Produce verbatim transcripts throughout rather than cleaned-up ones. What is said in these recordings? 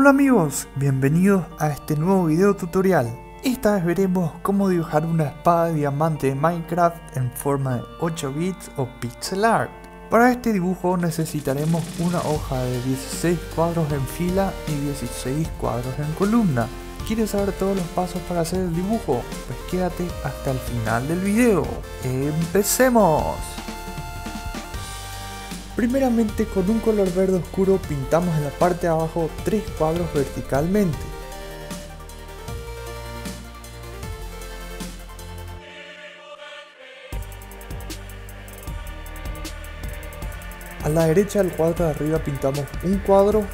Hola amigos, bienvenidos a este nuevo video tutorial. Esta vez veremos cómo dibujar una espada de diamante de Minecraft en forma de ocho bits o pixel art. Para este dibujo necesitaremos una hoja de dieciséis cuadros en fila y dieciséis cuadros en columna. ¿Quieres saber todos los pasos para hacer el dibujo? Pues quédate hasta el final del video. ¡Empecemos! Primeramente, con un color verde oscuro pintamos en la parte de abajo tres cuadros verticalmente. A la derecha del cuadro de arriba pintamos un cuadro.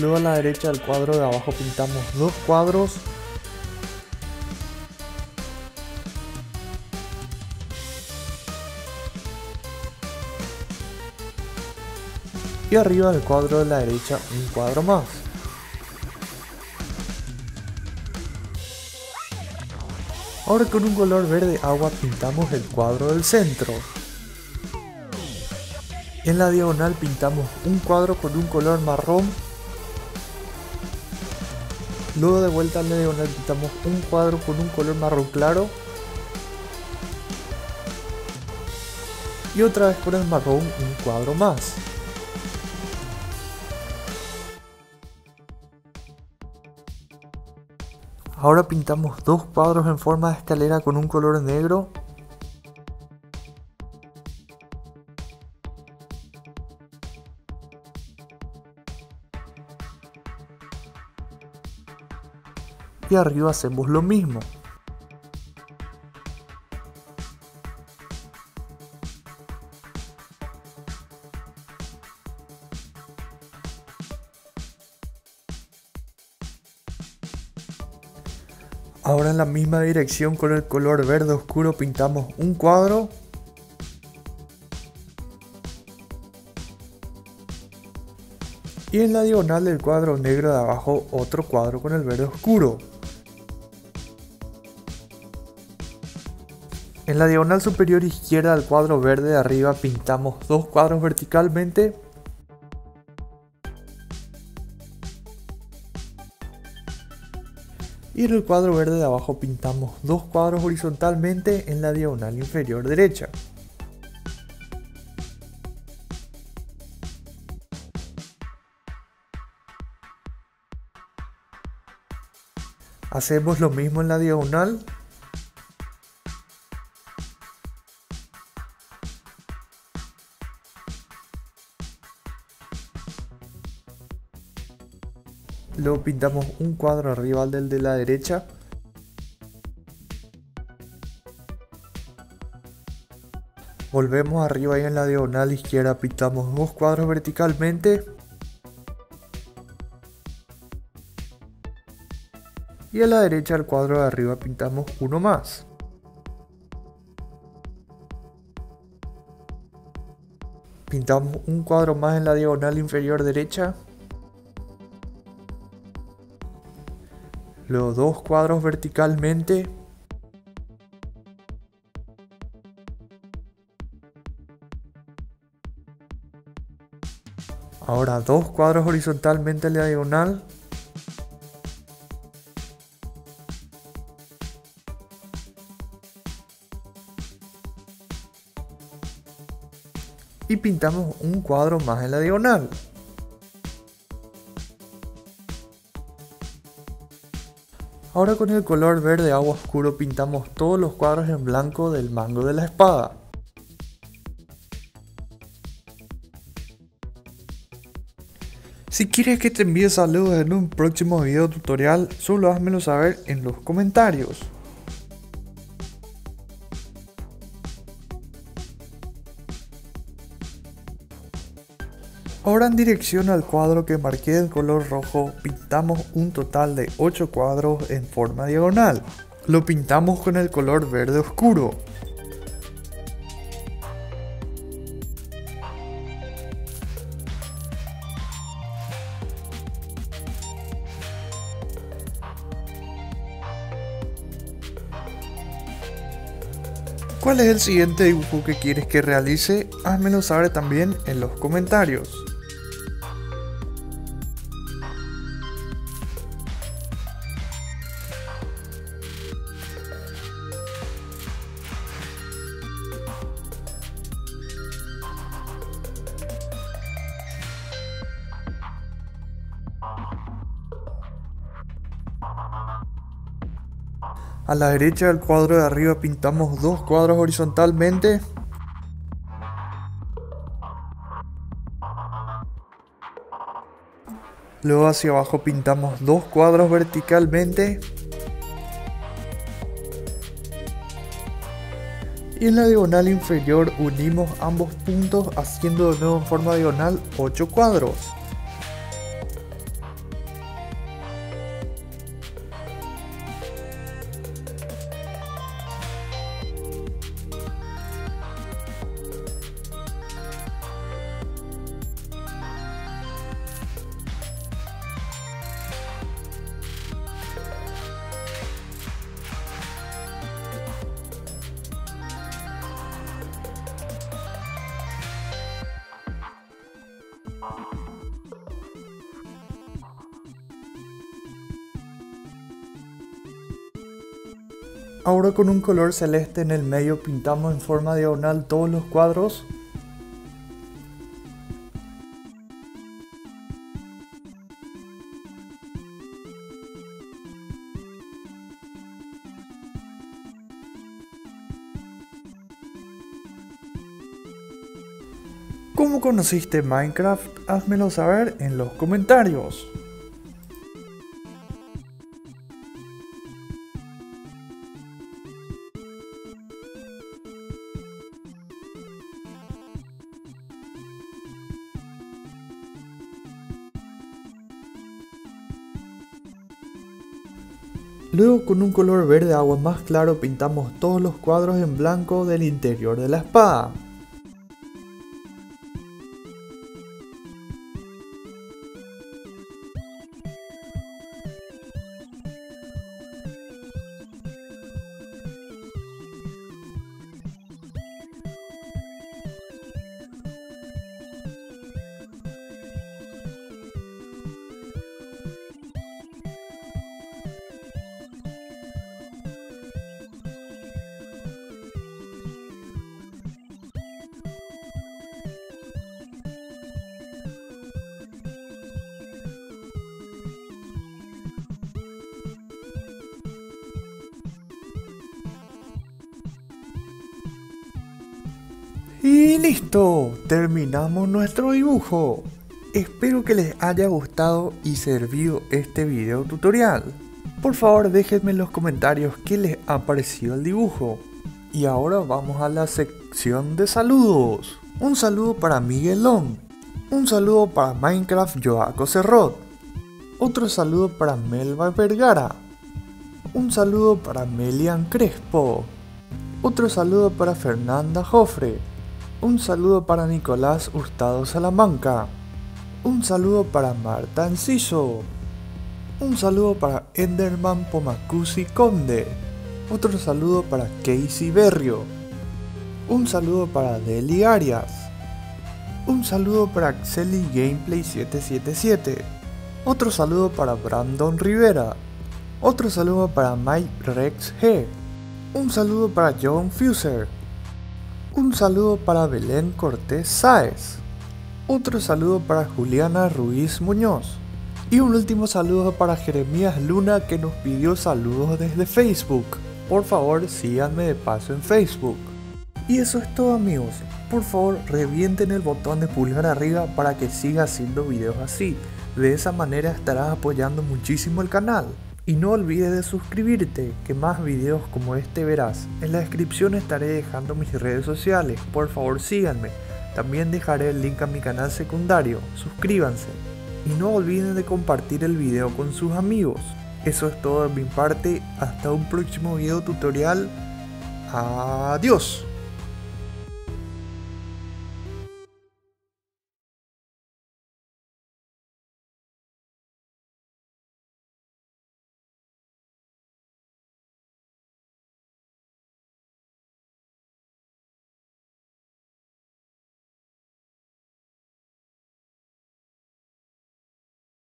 Luego a la derecha del cuadro de abajo pintamos dos cuadros. Y arriba del cuadro de la derecha un cuadro más. Ahora con un color verde agua pintamos el cuadro del centro. En la diagonal pintamos un cuadro con un color marrón. Luego de vuelta en la diagonal pintamos un cuadro con un color marrón claro. Y otra vez con el marrón un cuadro más. Ahora pintamos dos cuadros en forma de escalera con un color negro. Y arriba hacemos lo mismo. Ahora en la misma dirección con el color verde oscuro pintamos un cuadro. Y en la diagonal del cuadro negro de abajo otro cuadro con el verde oscuro. En la diagonal superior izquierda del cuadro verde de arriba pintamos dos cuadros verticalmente. Y en el cuadro verde de abajo pintamos dos cuadros horizontalmente en la diagonal inferior derecha. Hacemos lo mismo en la diagonal. Luego pintamos un cuadro arriba del de la derecha. Volvemos arriba y en la diagonal izquierda pintamos dos cuadros verticalmente. Y a la derecha del cuadro de arriba pintamos uno más. Pintamos un cuadro más en la diagonal inferior derecha. Luego dos cuadros verticalmente. Ahora dos cuadros horizontalmente en la diagonal. Y pintamos un cuadro más en la diagonal. Ahora con el color verde agua oscuro pintamos todos los cuadros en blanco del mango de la espada. Si quieres que te envíe saludos en un próximo video tutorial, solo házmelo saber en los comentarios. Ahora en dirección al cuadro que marqué de color rojo, pintamos un total de ocho cuadros en forma diagonal. Lo pintamos con el color verde oscuro. ¿Cuál es el siguiente dibujo que quieres que realice? Házmelo saber también en los comentarios. A la derecha del cuadro de arriba pintamos dos cuadros horizontalmente. Luego hacia abajo pintamos dos cuadros verticalmente. Y en la diagonal inferior unimos ambos puntos haciendo de nuevo en forma diagonal ocho cuadros. Ahora con un color celeste en el medio pintamos en forma diagonal todos los cuadros. ¿Cómo conociste Minecraft? Házmelo saber en los comentarios. Luego con un color verde agua más claro pintamos todos los cuadros en blanco del interior de la espada. Y listo, terminamos nuestro dibujo. Espero que les haya gustado y servido este video tutorial. Por favor déjenme en los comentarios qué les ha parecido el dibujo. Y ahora vamos a la sección de saludos. Un saludo para Miguel Long. Un saludo para Minecraft Joaco Cerro. Otro saludo para Melva Vergara. Un saludo para Melian Crespo. Otro saludo para Fernanda Jofre. Un saludo para Nicolás Hurtado Salamanca. Un saludo para Marta Enciso. Un saludo para Enderman Pomacuzzi Conde. Otro saludo para Casey Berrio. Un saludo para Deli Arias. Un saludo para Xelly Gameplay siete siete siete. Otro saludo para Brandon Rivera. Otro saludo para Mike Rex G. Un saludo para John Fuser. Un saludo para Belén Cortés Saez. Otro saludo para Juliana Ruiz Muñoz. Y un último saludo para Jeremías Luna, que nos pidió saludos desde Facebook. Por favor síganme de paso en Facebook. Y eso es todo amigos. Por favor revienten el botón de pulgar arriba para que siga haciendo videos así. De esa manera estarás apoyando muchísimo el canal. Y no olvides de suscribirte, que más videos como este verás. En la descripción estaré dejando mis redes sociales, por favor síganme. También dejaré el link a mi canal secundario, suscríbanse. Y no olviden de compartir el video con sus amigos. Eso es todo de mi parte, hasta un próximo video tutorial. Adiós.